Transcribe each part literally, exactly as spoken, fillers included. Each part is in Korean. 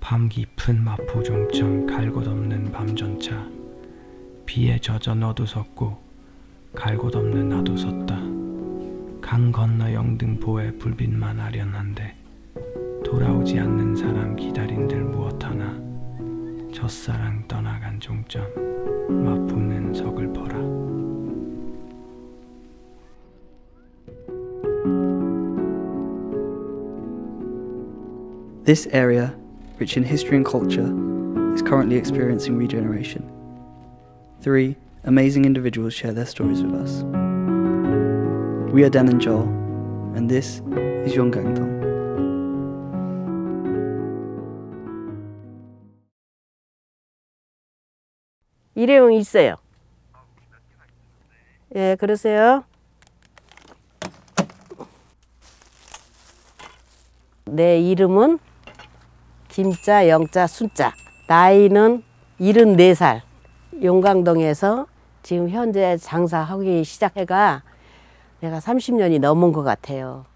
밤 깊은 마포 종점 갈곳없는 밤전차 비에 젖어 너도 섰고 갈곳없는 나도 섰다. 강 건너 영등포의 불빛만 아련한데 돌아오지 않는 사람 기다린들 무엇하나 첫사랑 떠나간 종점 마포는 서글퍼라. This area, rich in history and culture, is currently experiencing regeneration. Three amazing individuals share their stories with us. We are Dan and Joel, and this is Yonggangdong. 일회용 있어요. 예, 그러세요. 내 이름은 김자, 영자, 순자. 나이는 일흔네 살. 용강동에서 지금 현재 장사하기 시작해가 내가 삼십 년이 넘은 것 같아요.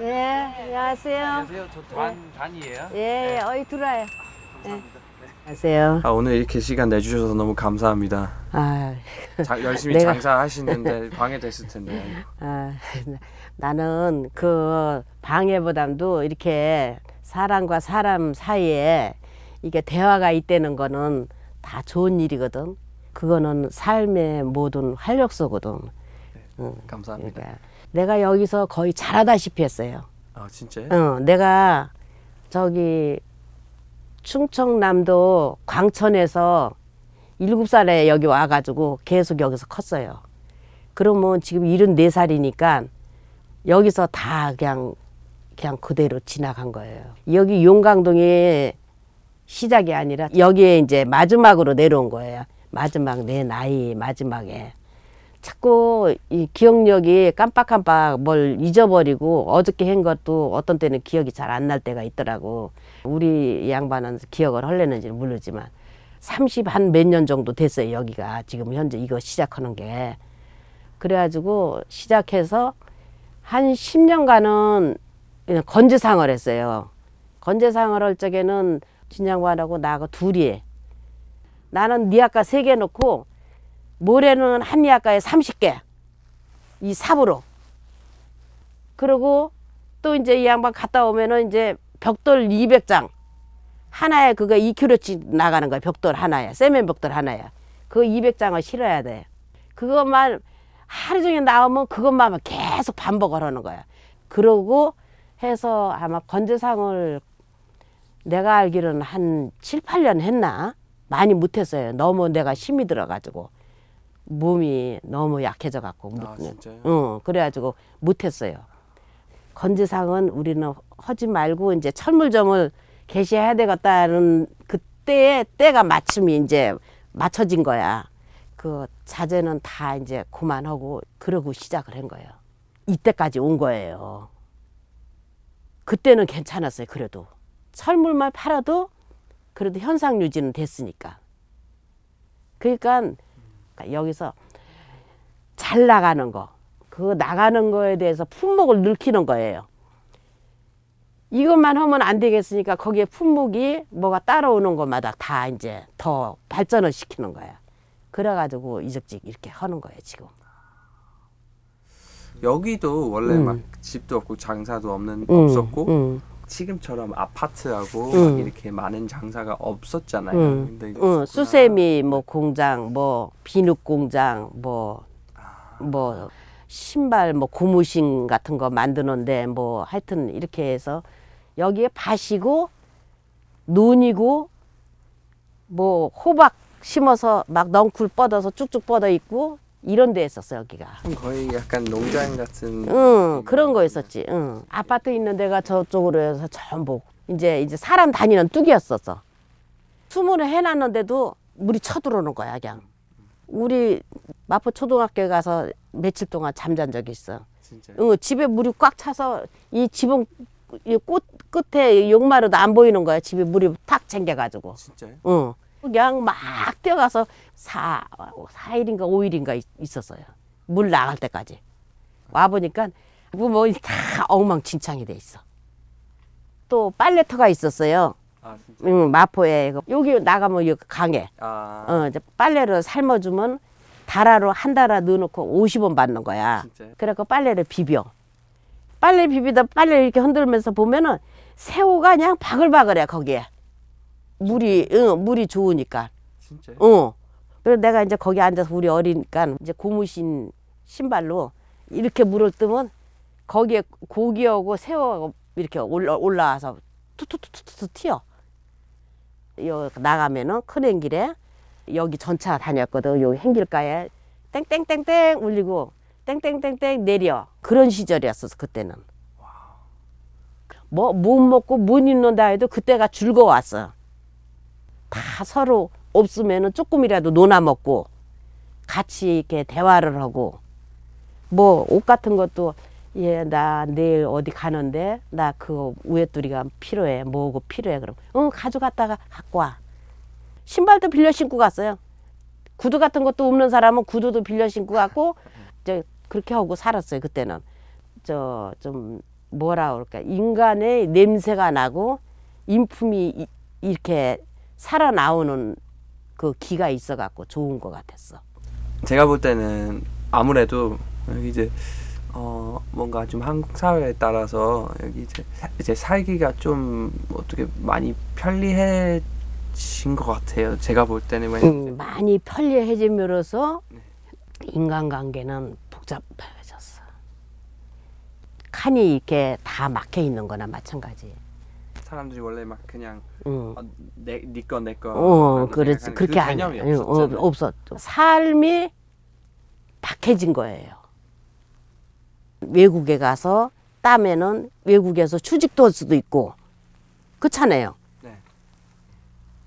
예, 안녕하세요. 안녕하세요. 저 단, 단이에요. 예, 예, 어이 들어와요. 감사합니다. 네. 안녕하세요. 아, 오늘 이렇게 시간 내주셔서 너무 감사합니다. 아, 자, 열심히 내가... 장사하시는데 방해됐을 텐데. 아, 나는 그 방해보다도 이렇게 사람과 사람 사이에 이게 대화가 있다는 거는 다 좋은 일이거든. 그거는 삶의 모든 활력소거든. 네, 응. 감사합니다. 그러니까 내가 여기서 거의 잘하다시피 했어요. 아, 진짜요? 어, 내가 저기 충청남도 광천에서 일곱 살에 여기 와가지고 계속 여기서 컸어요. 그러면 지금 일흔네 살이니까 여기서 다 그냥, 그냥 그대로 지나간 거예요. 여기 용강동이 시작이 아니라 여기에 이제 마지막으로 내려온 거예요. 마지막 내 나이 마지막에. 자꾸 이 기억력이 깜빡깜빡 뭘 잊어버리고 어저께 한 것도 어떤 때는 기억이 잘 안 날 때가 있더라고. 우리 양반은 기억을 할래는지는 모르지만 삼십 한 몇 년 정도 됐어요. 여기가 지금 현재 이거 시작하는 게. 그래가지고 시작해서 한 십 년간은 건재상을 했어요. 건재상을 할 적에는 진양반하고 나하고 둘이. 나는 니아까 세 개 넣고 모래는 한 니아까에 삼십 개 이 삽으로. 그리고 또 이제 이 양반 갔다 오면은 이제 벽돌 이백 장 하나에 그거 이 킬로그램씩 나가는 거야. 벽돌 하나야. 세면 벽돌 하나야. 그 이백 장을 실어야 돼. 그것만 하루 종일 나오면 그것만 계속 반복을 하는 거야. 그러고 해서 아마 건재상을 내가 알기로는 한 칠, 팔 년 했나? 많이 못했어요. 너무 내가 힘이 들어가지고 몸이 너무 약해져갖고. 아, 진짜요? 응, 그래가지고 못했어요. 건재상은 우리는 하지 말고 이제 철물점을 개시해야 되겠다는 그때의 때가 마침이 이제 맞춰진 거야. 그 자제는 다 이제 그만하고 그러고 시작을 한 거예요. 이때까지 온 거예요. 그때는 괜찮았어요. 그래도 철물만 팔아도 그래도 현상 유지는 됐으니까. 그러니까 여기서 잘 나가는 거, 그 나가는 거에 대해서 품목을 넓히는 거예요. 이것만 하면 안 되겠으니까 거기에 품목이 뭐가 따라오는 것마다 다 이제 더 발전을 시키는 거야. 그래가지고 이적직 이렇게 하는 거예요 지금. 여기도 원래 음. 막 집도 없고 장사도 없는 음. 없었고. 음. 지금처럼 아파트하고 음. 이렇게 많은 장사가 없었잖아요. 음. 근데 음. 수세미 뭐 공장, 뭐 비눗 공장, 뭐 뭐 아. 신발 뭐 고무신 같은 거 만드는데 뭐 하여튼 이렇게 해서 여기에 밭이고 논이고 뭐 호박 심어서 막 넝쿨 뻗어서 쭉쭉 뻗어 있고 이런 데 있었어. 여기가 거의 약간 농장 같은 응, 그런 거 있었지. 응. 아파트 있는 데가 저쪽으로 해서 전부 이제 이제 사람 다니는 뚝이었었어. 수문을 해놨는데도 물이 쳐들어오는 거야. 그냥 우리 마포 초등학교에 가서 며칠 동안 잠잔 적이 있어. 진짜요? 응, 집에 물이 꽉 차서 이 지붕 이 꽃 끝에 용마로도 안 보이는 거야. 집에 물이 탁 챙겨가지고. 진짜요? 응. 그냥 막 뛰어가서 사, 사 일인가 오 일인가 있었어요. 물 나갈 때까지. 와보니까 뭐 다 엉망진창이 돼 있어. 또 빨래터가 있었어요. 아, 진짜? 응, 마포에. 여기 나가면 여기 강에. 아. 어, 이제 빨래를 삶아주면 다라로 한 다라 넣어놓고 오십 원 받는 거야. 진짜요? 그래갖고 빨래를 비벼. 빨래 비비다 빨래를 이렇게 흔들면서 보면은 새우가 그냥 바글바글해, 거기에. 물이, 응, 물이 좋으니까. 진짜요? 응. 그래서 내가 이제 거기 앉아서 우리 어리니까 이제 고무신 신발로 이렇게 물을 뜨면 거기에 고기하고 새우하고 이렇게 올라, 올라와서 투투투투투 튀어. 여기 나가면은 큰 행길에 여기 전차 다녔거든. 여기 행길가에 땡땡땡땡 울리고 땡땡땡땡 내려. 그런 시절이었어, 그때는. 뭐, 못 먹고 못 입는다 해도 그때가 즐거웠어. 다 서로 없으면은 조금이라도 논아 먹고 같이 이렇게 대화를 하고 뭐 옷 같은 것도 예, 나 내일 어디 가는데 나 그거 우회뚜리가 필요해. 뭐고 필요해. 그럼 응, 가져갔다가 갖고 와. 신발도 빌려 신고 갔어요. 구두 같은 것도 없는 사람은 구두도 빌려 신고 갔고 저 그렇게 하고 살았어요. 그때는 저 좀 뭐라 그럴까, 인간의 냄새가 나고 인품이 이, 이렇게 살아나오는 그 기가 있어 갖고 좋은 것 같았어. 제가 볼 때는 아무래도 여기 이제 어 뭔가 좀 한국 사회에 따라서 여기 이제 이제 살기가 좀 어떻게 많이 편리해진 것 같아요. 제가 볼 때는 음, 많이 편리해짐으로써 네. 인간관계는 복잡해졌어. 칸이 이렇게 다 막혀 있는 거나 마찬가지. 사람들이 원래 막 그냥 응. 어, 내, 네 거, 내 거. 어, 그렇지. 그렇게 그 개념이 아니, 없었잖아요. 어, 없었죠. 삶이 박해진 거예요. 외국에 가서 땀에는 외국에서 취직도 할 수도 있고 그렇잖아요. 네.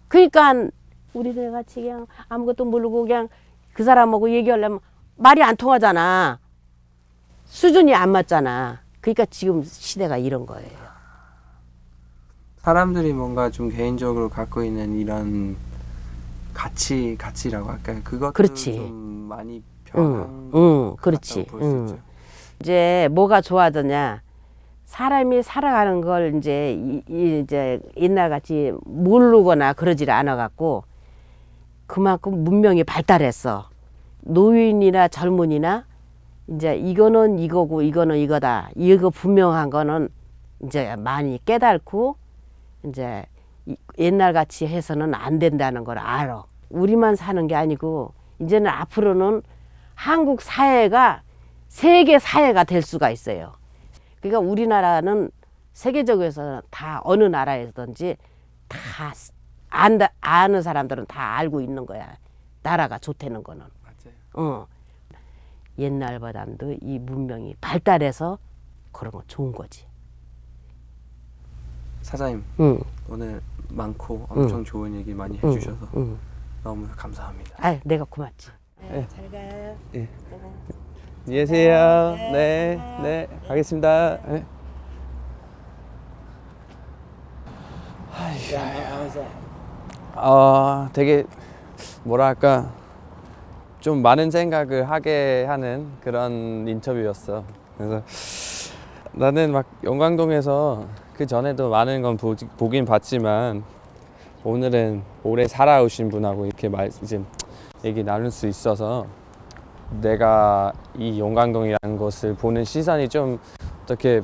그러니까 우리들 같이 그냥 아무것도 모르고 그냥 그 사람하고 얘기하려면 말이 안 통하잖아. 수준이 안 맞잖아. 그러니까 지금 시대가 이런 거예요. 사람들이 뭔가 좀 개인적으로 갖고 있는 이런 가치, 가치라고 할까요? 그것도 그렇지. 좀 많이 변한 응, 응, 그렇지. 볼 수 응. 있죠. 이제 뭐가 좋아졌냐? 사람이 살아가는 걸 이제 이, 이제 옛날같이 모르거나 그러질 않아갖고 그만큼 문명이 발달했어. 노인이나 젊은이나 이제 이거는 이거고 이거는 이거다. 이거 분명한 거는 이제 많이 깨닫고. 이제 옛날 같이 해서는 안 된다는 걸 알아. 우리만 사는 게 아니고 이제는 앞으로는 한국 사회가 세계 사회가 될 수가 있어요. 그러니까 우리나라는 세계적에서 다 어느 나라에든지 다 안다, 아는 사람들은 다 알고 있는 거야. 나라가 좋다는 거는. 맞아요. 어. 옛날보다도 이 문명이 발달해서 그런 건 좋은 거지. 사장님, 응. 오늘 많고 엄청 응. 좋은 얘기 많이 해주셔서 응. 응. 너무 감사합니다. 아, 내가 고맙지. 네, 네. 잘 가요. 네. 안녕히 계세요. 네, 네, 네. 네. 가겠습니다. 네. 어, 되게 뭐랄까 좀 많은 생각을 하게 하는 그런 인터뷰였어. 그래서 나는 막 영광동에서 그 전에도 많은 건 보, 보긴 봤지만 오늘은 오래 살아오신 분하고 이렇게 말, 이제 얘기 나눌 수 있어서 내가 이 용강동이라는 것을 보는 시선이 좀 어떻게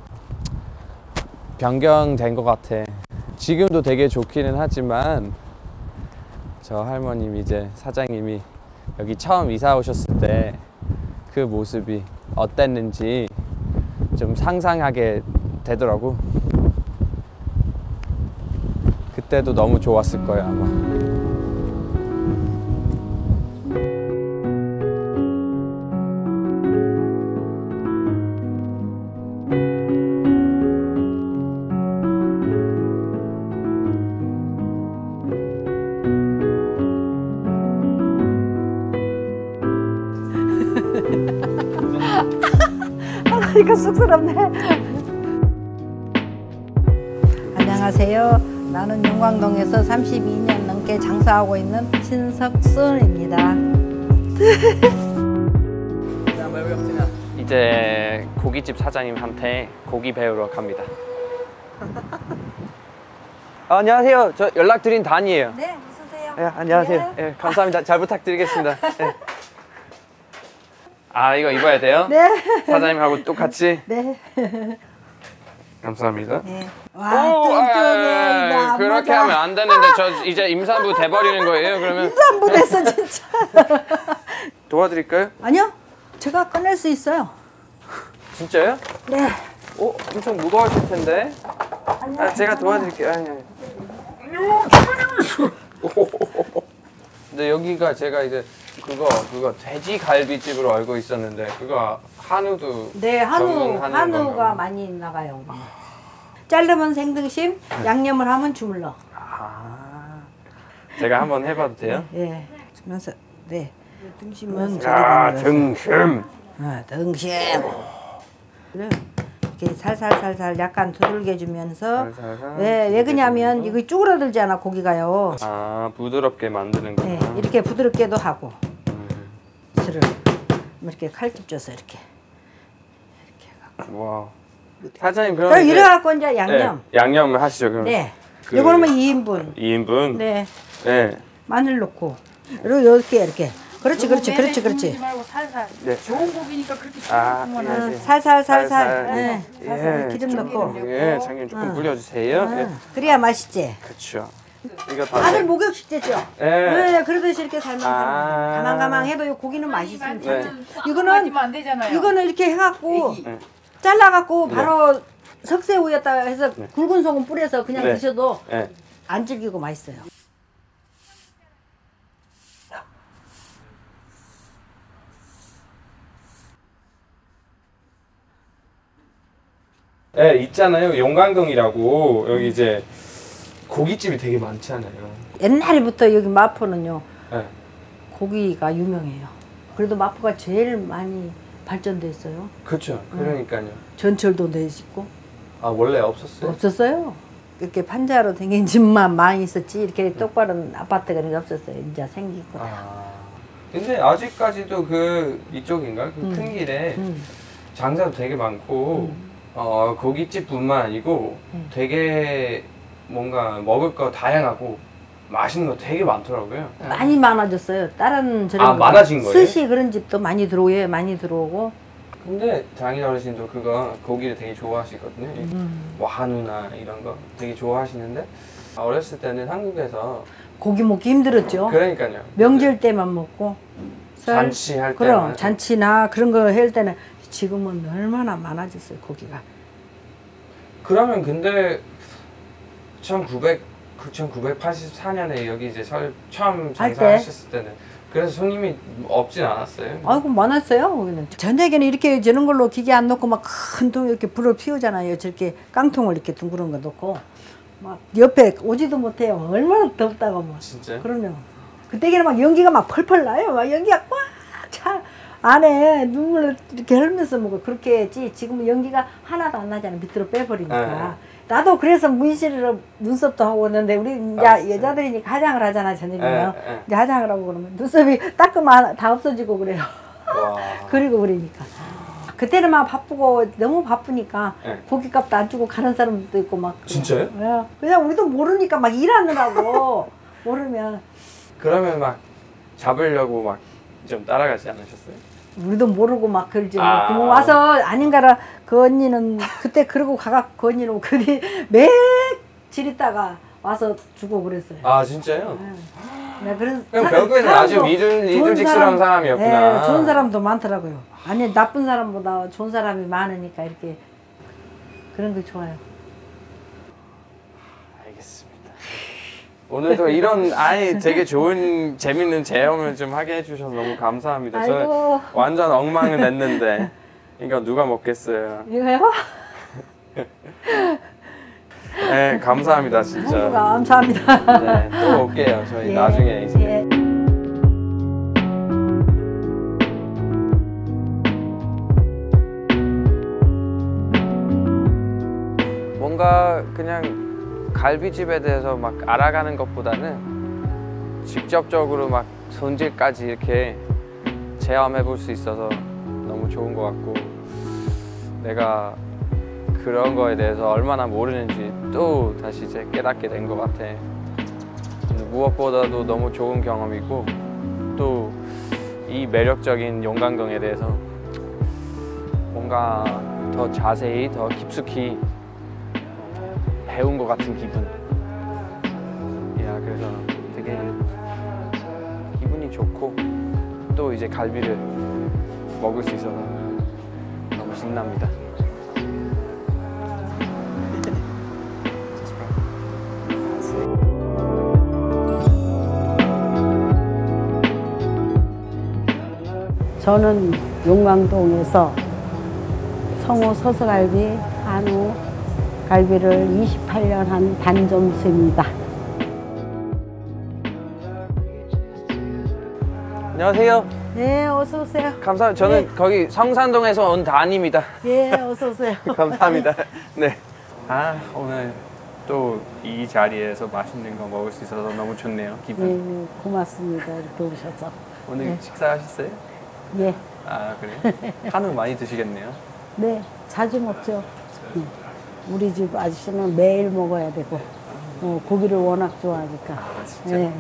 변경된 것 같아. 지금도 되게 좋기는 하지만 저 할머님이 이제 사장님이 여기 처음 이사 오셨을 때 그 모습이 어땠는지 좀 상상하게 되더라고. 그때도 너무 좋았을 거예요, 아마. 아, 이거 쑥스럽네. 안녕하세요. 나는 용광동에서 삼십이 년 넘게 함께 장사하고 있는 신석순입니다. 이제 고깃집 사장님한테 고기 배우러 갑니다. 아, 안녕하세요. 저 연락드린 단이에요. 네, 웃으세요. 네, 안녕하세요. 네, 감사합니다. 잘 부탁드리겠습니다. 네. 아, 이거 입어야 돼요? 네. 사장님하고 똑같이? 네. 감사합니다. 네. 와, 뚱뚱해. 그렇게 맞아. 하면 안 되는데 저 이제 임산부 돼버리는 거예요, 그러면? 임산부 됐어, 진짜. 도와드릴까요? 아니요. 제가 꺼낼 수 있어요. 진짜요? 네. 어? 엄청 무거워질 텐데? 아니요, 아, 제가 도와드릴게요. 아니요. 근데 여기가 제가 이제 그거 그거 돼지 갈비집으로 알고 있었는데 그거 한우도 네 한우 한우가 많이 나가요. 아... 자르면 생등심, 네. 양념을 하면 주물러. 아, 제가 한번 해봐도 돼요? 예. 주면서 네. 네. 등심은 아 등심. 아 등심. 그래. 이렇게 살살살살 약간 두들겨 주면서 왜 왜 그러냐면 이거 쭈그러들지 않아 고기가요. 아 부드럽게 만드는구나. 네, 이렇게 부드럽게도 하고. 를 이렇게 칼집 줘서 이렇게 이렇게 와 사장님 그럼 이래 갖고 이제 양념 네, 양념을 하시죠 그럼 네 그... 이거는 이 인분 이 인분 네 네 마늘 넣고 그리고 이렇게 이렇게 그렇지 그렇지 그렇지 그렇지 말고 살살 네 좋은 고기니까 그렇게 조금만 아, 예, 살살 살살 네 살살, 예. 살살 기름 예. 넣고 예 장님 조금 어. 불려주세요 어. 예. 그래야 맛있지 그렇죠. 이거 다들 목욕식재죠? 네. 네, 그러듯이 이렇게 살만 아 가망가망 해도 이 고기는 맛있습니다. 네. 이거는 안 되잖아요. 이거는 이렇게 해갖고 네. 잘라갖고 네. 바로 석쇠우였다 해서 네. 굵은 소금 뿌려서 그냥 네. 드셔도 네. 안 질기고 맛있어요. 네, 있잖아요. 용강동이라고 여기 이제. 고깃집이 되게 많잖아요. 옛날부터 여기 마포는요. 네. 고기가 유명해요. 그래도 마포가 제일 많이 발전돼 있어요. 그렇죠. 그러니까요. 전철도 돼 있고. 아 원래 없었어요? 없었어요. 이렇게 판자로 생긴 집만 많이 있었지 이렇게 똑바로 네. 아파트가 없었어요. 이제 생기고 다. 아, 근데 아직까지도 그 이쪽인가? 그 큰 음. 길에 음. 장사도 되게 많고 음. 어, 고깃집뿐만 아니고 음. 되게 뭔가 먹을 거 다양하고 맛있는 거 되게 많더라고요. 많이 많아졌어요. 다른 저런 아, 많아진 거예요? 스시 그런 집도 많이 들어오고 많이 들어오고. 근데 장인 어르신도 그거 고기를 되게 좋아하시거든요. 음. 뭐 한우나 이런 거 되게 좋아하시는데 어렸을 때는 한국에서 고기 먹기 힘들었죠. 그러니까요. 명절 때만 먹고 설, 잔치 할 그럼, 때만. 그럼 잔치나 그런 거 할 때는 지금은 얼마나 많아졌어요 고기가. 그러면 근데. 천구백, 천구백팔십사 년에 여기 이제 설, 처음 장사하셨을 때는 그래서 손님이 없진 않았어요? 아이고 많았어요. 우리는. 저녁에는 이렇게 저런 걸로 기계 안 넣고 막 큰 통 이렇게 불을 피우잖아요. 저렇게 깡통을 이렇게 둥그런 거 넣고 막 옆에 오지도 못해요. 얼마나 덥다고 뭐. 진짜요? 그러면 그때는 막 연기가 막 펄펄 나요. 막 연기가 꽉 차. 안에 눈물을 이렇게 흘면서 먹어. 그렇게 했지. 지금 연기가 하나도 안 나잖아요. 밑으로 빼버리니까. 에이. 나도 그래서 문신으로 눈썹도 하고 있는데 우리 이제 여자들이 화장을 하잖아 저녁에는 이제 화장을 하고 그러면 눈썹이 따끔한 다 없어지고 그래요. 그리고 그러니까 그때는 막 바쁘고 너무 바쁘니까 네. 고깃값도 안 주고 가는 사람도 있고 막 진짜요? 그냥, 그냥 우리도 모르니까 막 일하느라고 모르면 그러면 막 잡으려고 막 좀 따라가지 않으셨어요? 우리도 모르고 막 그러지. 아 뭐 와서 아닌가라 그 언니는 그때 그러고 가가 그 언니는 그뒤 매일 질 있다가 와서 주고 그랬어요. 아 진짜요? 네. 네, 그래서 그럼 결국에는 아주 믿음직스러운 사람, 사람이었구나. 네, 좋은 사람도 많더라고요. 아니 나쁜 사람보다 좋은 사람이 많으니까 이렇게 그런 게 좋아요. 알겠습니다. 오늘도 이런 아예 되게 좋은 재밌는 체험을 좀 하게 해주셔서 너무 감사합니다. 아이고. 저는 완전 엉망을 냈는데 이거 누가 먹겠어요? 이거요? 네 감사합니다 진짜. 감사합니다. 네, 또 올게요 저희 예, 나중에 이제. 예. 뭔가 그냥 갈비집에 대해서 막 알아가는 것보다는 직접적으로 막 손질까지 이렇게 체험해 볼 수 있어서 너무 좋은 것 같고, 내가 그런 거에 대해서 얼마나 모르는지 또 다시 이제 깨닫게 된 것 같아. 무엇보다도 너무 좋은 경험이고, 또 이 매력적인 용강경에 대해서 뭔가 더 자세히, 더 깊숙이 배운 것 같은 기분. 야, 그래서 되게 기분이 좋고, 또 이제 갈비를 먹을 수 있어서 너무 신납니다. 저는 용강동에서 성우 서서갈비, 한우 갈비를 이십팔 년 한 단점수입니다. 안녕하세요. 네, 어서 오세요. 감사합니다. 저는 네. 거기 성산동에서 온 단입니다. 예, 네, 어서 오세요. 감사합니다. 네. 아, 오늘 또 이 자리에서 맛있는 거 먹을 수 있어서 너무 좋네요. 기분. 네, 고맙습니다. 이렇게 오셔서. 오늘 네. 식사하셨어요? 예. 아, 그래요? 한우 많이 드시겠네요? 네, 자주 먹죠. 네. 우리 집 아저씨는 매일 먹어야 되고, 어, 고기를 워낙 좋아하니까. 아, 진짜? 네.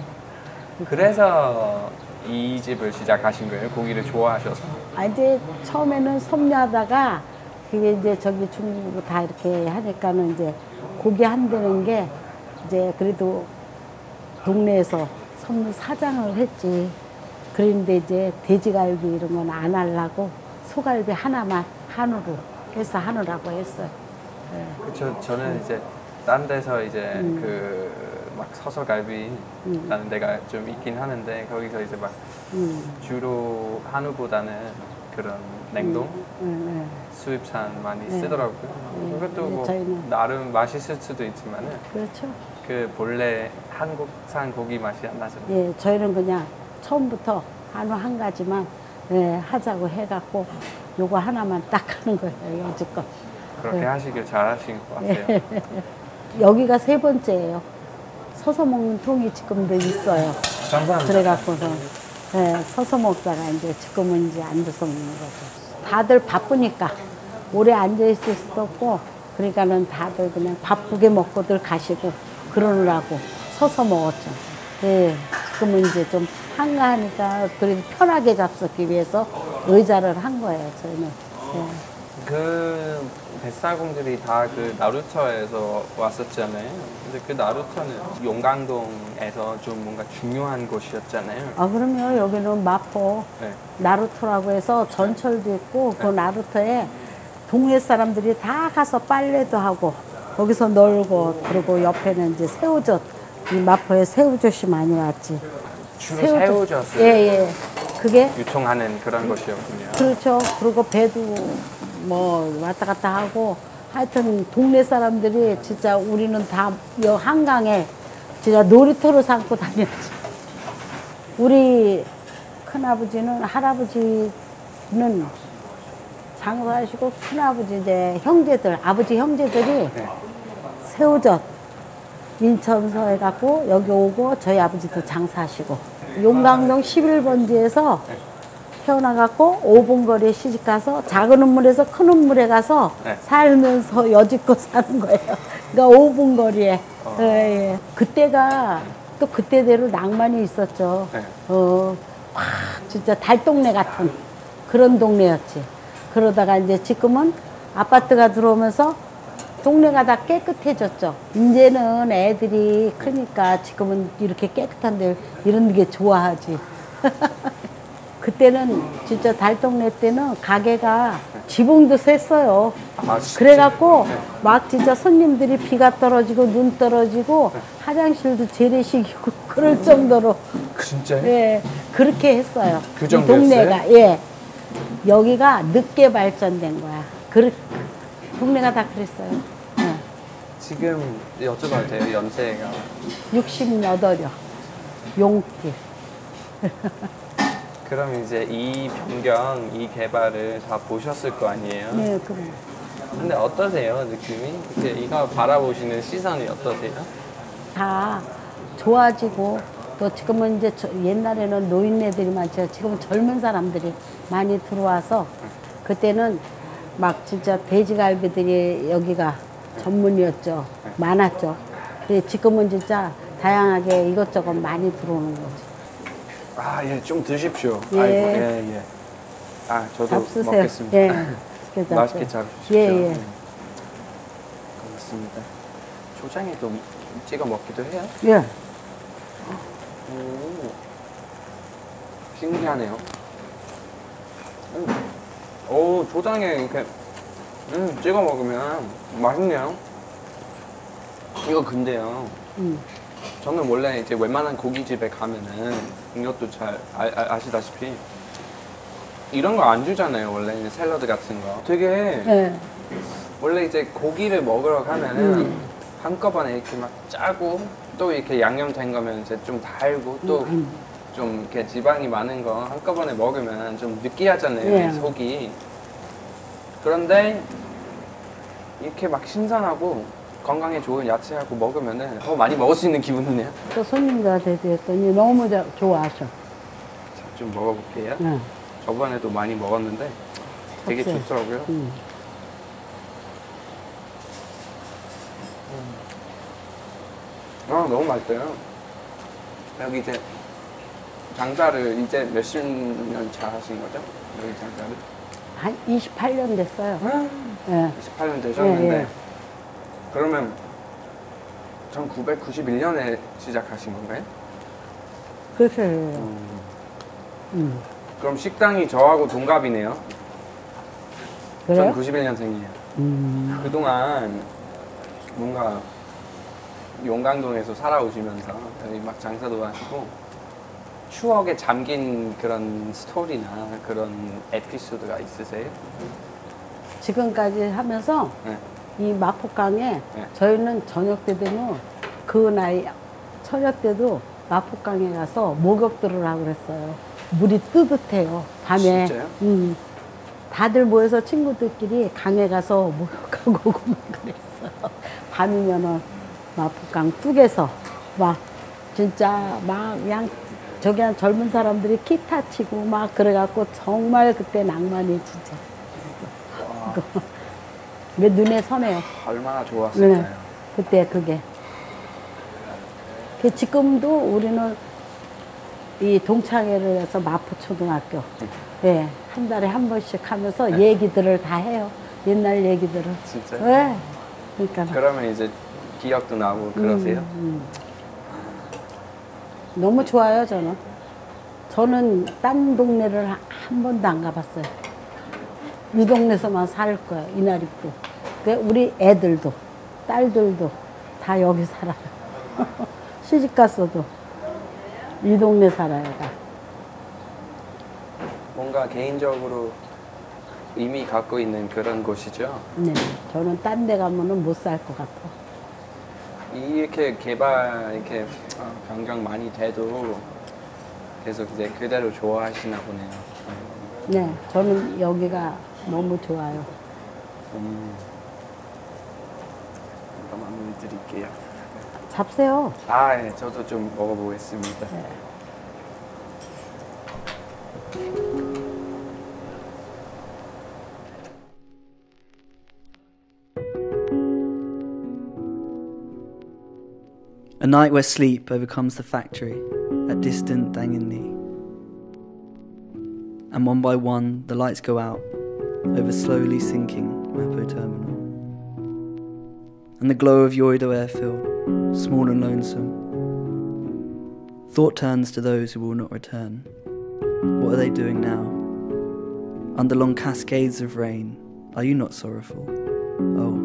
그래서 이 집을 시작하신 거예요? 고기를 좋아하셔서? 아, 이제 처음에는 섭리하다가, 그게 이제 저기 중국으로 다 이렇게 하니까는 이제 고기 한다는 게, 이제 그래도 동네에서 섭리 사장을 했지. 그런데 이제 돼지갈비 이런 건 안 하려고 소갈비 하나만 한우로 해서 한우라고 했어요. 네. 그쵸, 저는 이제 딴 데서 이제 음. 그 막 서서갈비라는 음. 데가 좀 있긴 하는데, 거기서 이제 막 음. 주로 한우보다는 그런 냉동 음. 네, 네. 수입산 많이 네. 쓰더라고요. 네. 그것도 뭐 저희는. 나름 맛있을 수도 있지만은 그렇죠. 그 본래 한국산 고기 맛이 안 나잖아요. 예, 저희는 그냥 처음부터 한우 한 가지만 예, 하자고 해갖고 요거 하나만 딱 하는 거예요, 여지껏. 그렇게 예. 하시길 잘하신 것 같아요. 예. 여기가 세 번째예요. 서서 먹는 통이 지금도 있어요. 감사합니다. 그래갖고서 예, 서서 먹다가 이제 지금은 이제 앉아서 먹는 거죠. 다들 바쁘니까 오래 앉아있을 수도 없고, 그러니까는 다들 그냥 바쁘게 먹고들 가시고 그러느라고 서서 먹었죠. 예. 지금은 이제 좀 한가하니까 그래도 편하게 잡수기 위해서 의자를 한 거예요, 저희는. 네. 그 뱃사공들이 다 그 나루터에서 왔었잖아요. 근데 그 나루터는 용강동에서 좀 뭔가 중요한 곳이었잖아요. 아, 그럼요. 여기는 마포 네. 나루터라고 해서 전철도 있고 네. 그 나루터에 동네 사람들이 다 가서 빨래도 하고 거기서 놀고, 그리고 옆에는 이제 새우젓, 이 마포에 새우젓이 많이 왔지. 주로 새우젓. 새우젓을 예, 예. 그게 유통하는 그런 것이었군요. 그렇죠. 그리고 배도 뭐 왔다 갔다 하고, 하여튼 동네 사람들이 진짜 우리는 다 여 한강에 진짜 놀이터로 삼고 다녔지. 우리 큰아버지는, 할아버지는 장사하시고, 큰아버지 이제 형제들, 아버지 형제들이 네. 새우젓 인천서 해갖고 여기 오고, 저희 아버지도 장사하시고 용강동 십일 번지에서 네. 태어나갖고 오 분 거리에 시집가서 작은 우물에서 큰 우물에 가서 네. 살면서 여지껏 사는 거예요. 그러니까 오 분 거리에 어. 예, 예. 그때가 또 그때대로 낭만이 있었죠. 네. 어, 와, 진짜 달동네 같은 그런 동네였지. 그러다가 이제 지금은 아파트가 들어오면서 동네가 다 깨끗해졌죠. 이제는 애들이 크니까 지금은 이렇게 깨끗한데 이런 게 좋아하지. 그때는 진짜 달동네 때는 가게가 지붕도 샜어요. 아, 그래갖고 네. 막 진짜 손님들이 비가 떨어지고 눈 떨어지고 네. 화장실도 재래식이고 그럴 음, 정도로. 진짜요? 예, 그렇게 했어요. 그 정도였어요? 동네가 예, 여기가 늦게 발전된 거야. 그 동네가 다 그랬어요. 네. 지금 여쭤봐도 돼요? 연세가? 육십팔이요. 용길. 그럼 이제 이 변경, 이 개발을 다 보셨을 거 아니에요? 네, 그래요. 근데 어떠세요, 느낌이? 이제 이거 바라보시는 시선이 어떠세요? 다 좋아지고 또 지금은 이제 옛날에는 노인네들이 많죠. 지금은 젊은 사람들이 많이 들어와서 그때는 막 진짜 돼지갈비들이 여기가 전문이었죠. 많았죠. 근데 지금은 진짜 다양하게 이것저것 많이 들어오는 거죠. 아, 예, 좀 드십시오. 예, 아이고, 예, 예. 아, 저도 잡수세요. 먹겠습니다. 예, 맛있게, 맛있게 잡수십시오. 예, 예. 음. 고맙습니다. 초장에도 찍어 먹기도 해요? 예. 오, 신기하네요. 음. 오, 초장에 이렇게 음, 찍어 먹으면 맛있네요. 이거 근데요. 음. 저는 원래 이제 웬만한 고기집에 가면은 이것도 잘 아, 아, 아시다시피 이런 거 안 주잖아요. 원래 샐러드 같은 거. 되게 네. 원래 이제 고기를 먹으러 가면은 음. 한꺼번에 이렇게 막 짜고 또 이렇게 양념된 거면 이제 좀 달고 또 음. 좀 이렇게 지방이 많은 거 한꺼번에 먹으면 좀 느끼하잖아요. 네. 속이. 그런데 이렇게 막 신선하고 건강에 좋은 야채하고 먹으면 더 많이 먹을 수 있는 기분이네요. 또 손님들한테 드렸더니 너무 좋아하셔. 자, 좀 먹어볼게요. 응. 저번에도 많이 먹었는데 되게 없어요. 좋더라고요. 응. 아, 너무 맛있어요. 여기 이제 장사를 이제 몇십 년 차 하신 거죠? 여기 장사를? 한 이십팔 년 됐어요. 음. 네. 이십팔 년 되셨는데 예, 예. 그러면 천구백구십일 년에 시작하신 건가요? 그렇죠. 음. 음. 그럼 식당이 저하고 동갑이네요. 그래요? 천구십일 년생이에요. 음. 그동안 뭔가 용강동에서 살아오시면서 막 장사도 하시고 추억에 잠긴 그런 스토리나 그런 에피소드가 있으세요? 지금까지 하면서 네. 이 마포강에 네. 저희는 저녁 때 되면 그 나이 저녁 때도 마포강에 가서 목욕들을 하고 그랬어요. 물이 뜨뜻해요. 밤에. 진짜요? 응. 다들 모여서 친구들끼리 강에 가서 목욕하고 오고 막 그랬어요. 밤이면은 마포강 뚝에서 막 진짜 막 양 저기 한 젊은 사람들이 기타 치고 막 그래갖고 정말 그때 낭만이 진짜. 내 눈에 선해요. 얼마나 좋았을까요? 네. 그때 그게. 그 지금도 우리는 이 동창회를 해서 마포초등학교 예, 네. 한 달에 한 번씩 하면서 네. 얘기들을 다 해요. 옛날 얘기들을. 진짜요? 네. 그러니까. 그러면 이제 기억도 나고 그러세요? 음, 음. 너무 좋아요, 저는. 저는 딴 동네를 한 번도 안 가봤어요. 이 동네에서만 살 거야, 이날입도. 우리 애들도, 딸들도 다 여기 살아요. 시집 갔어도 이 동네 살아요, 다. 뭔가 개인적으로 이미 갖고 있는 그런 곳이죠? 네, 저는 딴 데 가면은 못 살 것 같아요. 이렇게 개발, 이렇게 변경 많이 돼도 계속 이제 그대로 좋아하시나 보네요. 네, 저는 여기가 너무 좋아요. 음. 한번 한번 드릴게요. 잡세요. 아, 예. 저도 좀 먹어보겠습니다. 네. A night where sleep overcomes the factory at distant Dangin-ni. And one by one, the lights go out over slowly sinking Mapo terminal. And the glow of Yoido airfield, small and lonesome. Thought turns to those who will not return. What are they doing now? Under long cascades of rain, are you not sorrowful? Oh.